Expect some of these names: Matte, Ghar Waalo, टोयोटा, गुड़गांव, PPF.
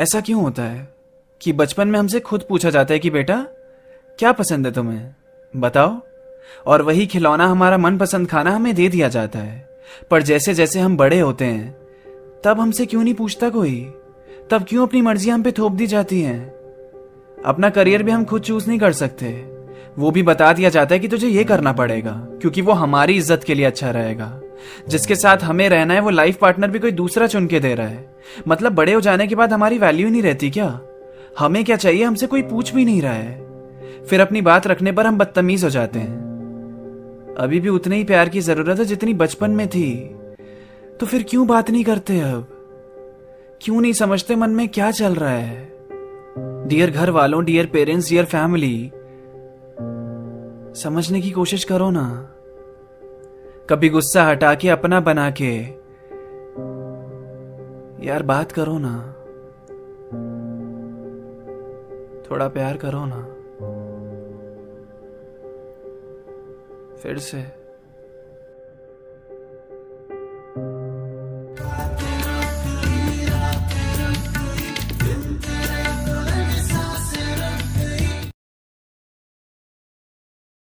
ऐसा क्यों होता है कि बचपन में हमसे खुद पूछा जाता है कि बेटा क्या पसंद है तुम्हें, बताओ, और वही खिलौना, हमारा मनपसंद खाना हमें दे दिया जाता है। पर जैसे जैसे हम बड़े होते हैं तब हमसे क्यों नहीं पूछता कोई, तब क्यों अपनी मर्जी हम पे थोप दी जाती है? अपना करियर भी हम खुद चूज नहीं कर सकते, वो भी बता दिया जाता है कि तुझे ये करना पड़ेगा क्योंकि वो हमारी इज्जत के लिए अच्छा रहेगा। जिसके साथ हमें रहना है वो लाइफ पार्टनर भी कोई दूसरा चुन के दे रहा है। मतलब बड़े हो जाने के बाद हमारी वैल्यू नहीं रहती क्या? हमें क्या चाहिए हमसे कोई पूछ भी नहीं रहा है। फिर अपनी बात रखने पर हम बदतमीज हो जाते हैं। अभी भी उतने ही प्यार की जरूरत है जितनी बचपन में थी, तो फिर क्यों बात नहीं करते? अब क्यों नहीं समझते मन में क्या चल रहा है? डियर घर वालों, डियर पेरेंट्स, डियर फैमिली, समझने की कोशिश करो ना। कभी गुस्सा हटा के अपना बना के यार बात करो ना, थोड़ा प्यार करो ना फिर से।